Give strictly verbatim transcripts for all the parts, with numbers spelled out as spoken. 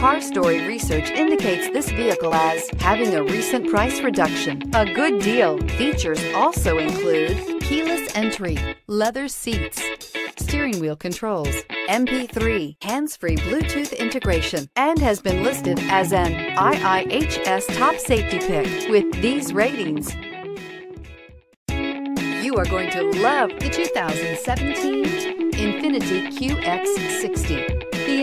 CarStory research indicates this vehicle as having a recent price reduction, a good deal. Features also include keyless entry, leather seats, steering wheel controls, M P three, hands-free Bluetooth integration, and has been listed as an I I H S top safety pick with these ratings. You are going to love the two thousand seventeen Infiniti Q X sixty. The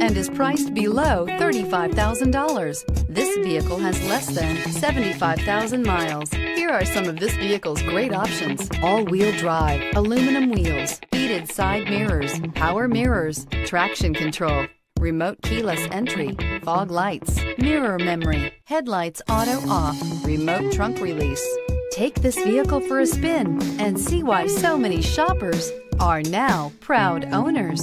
and is priced below thirty-five thousand dollars. This vehicle has less than seventy-five thousand miles. Here are some of this vehicle's great options: all-wheel drive, aluminum wheels, heated side mirrors, power mirrors, traction control, remote keyless entry, fog lights, mirror memory, headlights auto off, remote trunk release. Take this vehicle for a spin and see why so many shoppers are now proud owners.